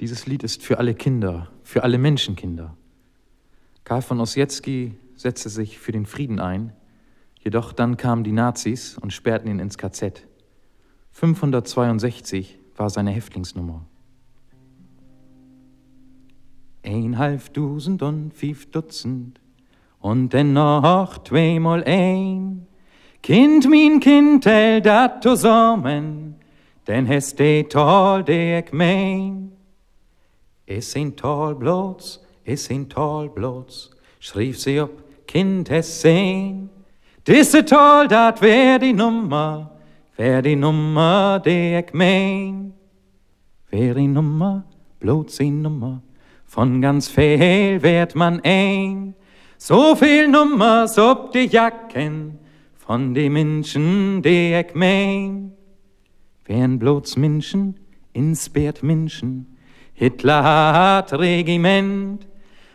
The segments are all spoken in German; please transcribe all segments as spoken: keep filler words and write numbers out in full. Dieses Lied ist für alle Kinder, für alle Menschenkinder. Carl von Ossietzky setzte sich für den Frieden ein, jedoch dann kamen die Nazis und sperrten ihn ins K Z. fünfhundertzweiundsechzig war seine Häftlingsnummer. Ein halb Dusend und fünf Dutzend und dennoch zweimal ein. Kind, mein Kind, tell dat zusammen, denn es de Tal, de ich mein. Es sind Talblots, es sind Talblots, schrieb sie ab, Kind, es sehn. Disse Tal, dat wär die Nummer, wär die Nummer, de ich mein. Wär die Nummer, bloß die Nummer, von ganz viel wird man ein. So viel Nummers ob die Jacken, von de Menschen, de ich mein. Wären bloß Menschen, inspiriert Menschen, Hitler hat Regiment.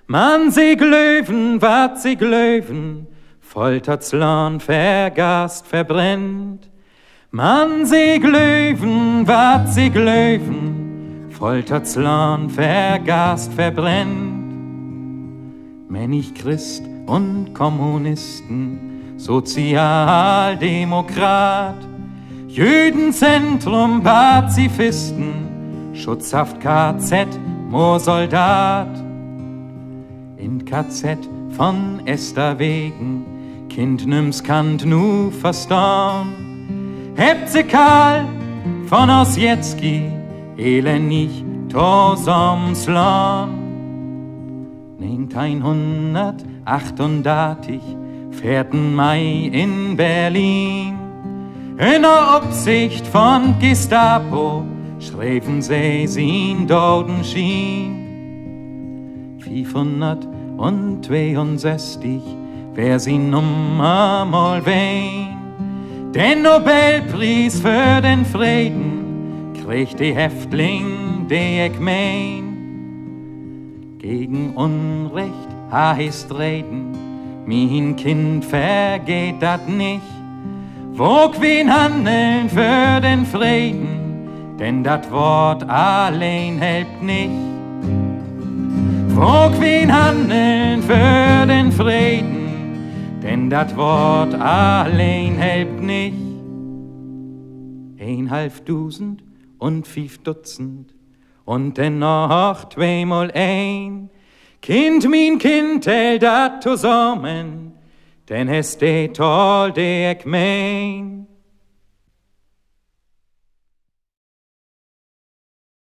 Man sie glöwen, wat sie glöwen, foltert's Land, vergast, verbrennt. Man sie glöwen, wat sie glöwen, foltert's Land, vergast, verbrennt. Menich Christ und Kommunisten, Sozialdemokrat, Jüdenzentrum, Pazifisten, Schutzhaft K Z, Moorsoldat. In K Z von Esterwegen, Kind nimm's Kant nu verstorn. Hebt se Karl von Ossietzky, elendig tosams Land. neunzehnhundertachtunddreißig, vierten Mai in Berlin. In der Obsicht von Gestapo schreiben sie sin Doden schien. fünfhundertzweiundsechzig, wer sie Nummer mal wein. Den Nobelpreis für den Frieden kriegt die Häftling, die ich mein. Gegen Unrecht ha ich streden, mein Kind vergeht dat nicht. Wog wen handeln für den Frieden, denn dat Wort allein hält nicht. Wog wen handeln für den Frieden, denn dat Wort allein hält nicht. Ein halb Dusend und fünf Dutzend und dennoch zweimal ein. Kind, mein Kind, tell dat zusammen, denn es steht all der ich mein.